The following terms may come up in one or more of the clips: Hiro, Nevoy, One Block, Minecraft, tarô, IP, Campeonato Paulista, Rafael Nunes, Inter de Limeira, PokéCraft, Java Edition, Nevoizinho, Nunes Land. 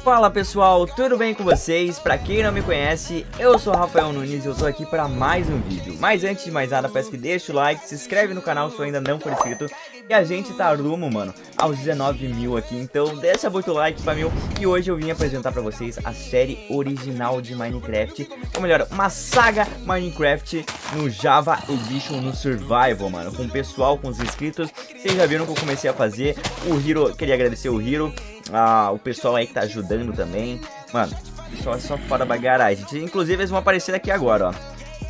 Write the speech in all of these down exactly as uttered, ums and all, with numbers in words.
Fala pessoal, tudo bem com vocês? Pra quem não me conhece, eu sou o Rafael Nunes e eu tô aqui para mais um vídeo. Mas antes de mais nada, peço que deixe o like, se inscreve no canal se ainda não for inscrito. E a gente tá rumo, mano, aos dezenove mil aqui, então deixa muito like pra mim. E hoje eu vim apresentar pra vocês a série original de Minecraft, ou melhor, uma saga Minecraft no Java Edition, no Survival, mano, com o pessoal, com os inscritos. Vocês já viram que eu comecei a fazer, o Hiro, queria agradecer o Hiro, ah, o pessoal aí que tá ajudando também, mano, pessoal, é só fora da garagem. Inclusive eles vão aparecer aqui agora, ó.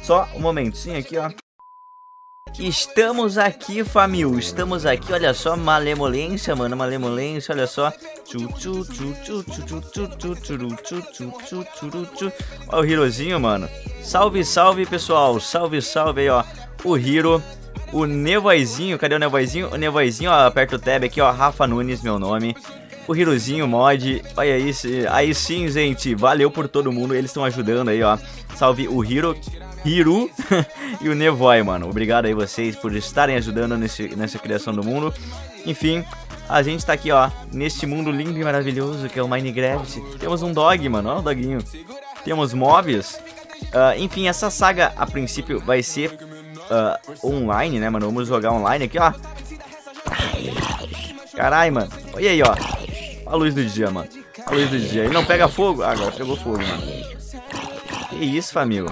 Só um momentinho aqui, ó. Estamos aqui, família. Estamos aqui, olha só, malemolência, mano, malemolência, olha só. Ó o Hirozinho, mano. Salve, salve, pessoal. Salve, salve aí, ó. O Hiro, o Nevoizinho, cadê o Nevoizinho? O Nevoizinho, ó, aperta o tab aqui, ó. Rafa Nunes, meu nome. O Hirozinho mod, olha isso, aí sim, gente, valeu por todo mundo, eles estão ajudando aí, ó. Salve o Hiro, Hiro e o Nevoi, mano. Obrigado aí vocês por estarem ajudando nesse, nessa criação do mundo. Enfim, a gente tá aqui, ó, neste mundo lindo e maravilhoso que é o Minecraft. Temos um dog, mano, ó, um doguinho. Temos mobs. Uh, enfim, essa saga, a princípio, vai ser uh, online, né, mano? Vamos jogar online aqui, ó. Caralho, mano. Olha aí, ó. A luz do dia, mano. A luz do dia. Ele não pega fogo? Ah, agora pegou fogo, mano. Que isso, família.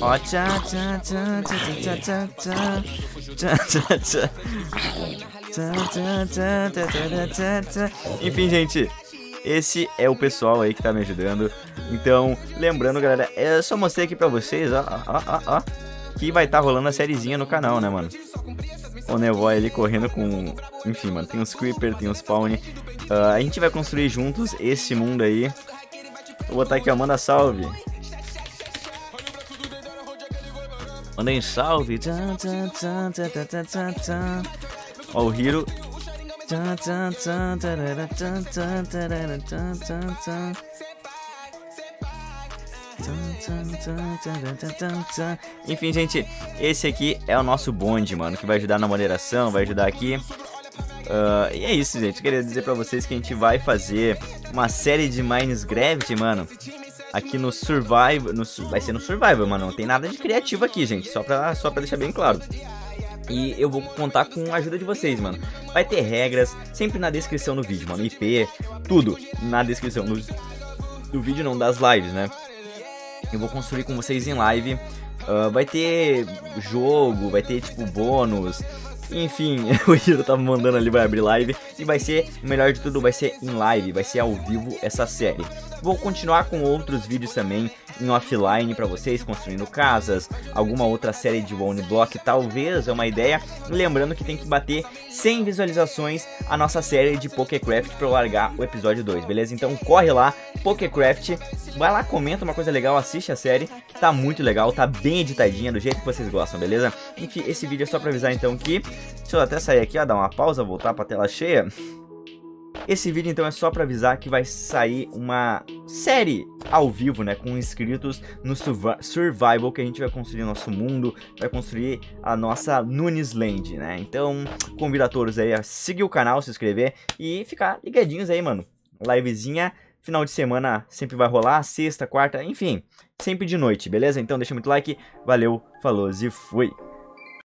Ó, tchá, tchá, tchá, tchá, tchá, tchá, tchá. Enfim, gente. Esse é o pessoal aí que tá me ajudando. Então, lembrando, galera, eu só mostrei aqui pra vocês, ó, ó, ó, ó, que vai tá rolando a sériezinha no canal, né, mano? O Nevoy ali correndo com... Enfim, mano, tem uns Creeper, tem uns Spawn. Uh, a gente vai construir juntos esse mundo aí. Vou botar aqui, ó, manda salve. Mandem salve. Ó, o Hiro. Enfim, gente, esse aqui é o nosso bonde, mano, que vai ajudar na moderação, vai ajudar aqui. uh, E é isso, gente, queria dizer pra vocês que a gente vai fazer uma série de Minecraft, mano, aqui no Survival, no, vai ser no Survival, mano, não tem nada de criativo aqui, gente, só pra, só pra deixar bem claro. E eu vou contar com a ajuda de vocês, mano. Vai ter regras, sempre na descrição do vídeo, mano, I P, tudo na descrição do, do vídeo, não, das lives, né. Eu vou construir com vocês em live. uh, Vai ter jogo, vai ter tipo bônus. Enfim, o Hiro tava mandando ali, vai abrir live. E vai ser, o melhor de tudo, vai ser em live, vai ser ao vivo essa série. Vou continuar com outros vídeos também em offline pra vocês, construindo casas, alguma outra série de One Block, talvez, é uma ideia. Lembrando que tem que bater cem visualizações a nossa série de PokéCraft pra eu largar o episódio dois, beleza? Então corre lá, PokéCraft, vai lá, comenta uma coisa legal, assiste a série, que tá muito legal, tá bem editadinha, do jeito que vocês gostam, beleza? Enfim, esse vídeo é só pra avisar então que... Deixa eu até sair aqui, ó, dar uma pausa, voltar pra tela cheia. Esse vídeo então é só pra avisar que vai sair uma série ao vivo, né, com inscritos no Survival, que a gente vai construir o nosso mundo, vai construir a nossa Nunes Land, né. Então convido a todos aí a seguir o canal, se inscrever e ficar ligadinhos aí, mano. Livezinha, final de semana sempre vai rolar, sexta, quarta, enfim, sempre de noite, beleza? Então deixa muito like, valeu, falou e fui!